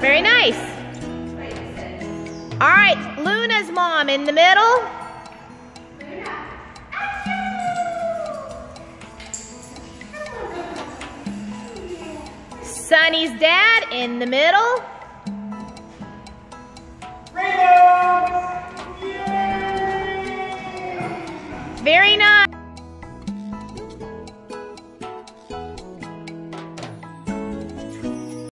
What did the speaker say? Very nice. All right, Luna's mom in the middle. Sunny's dad in the middle. Very nice.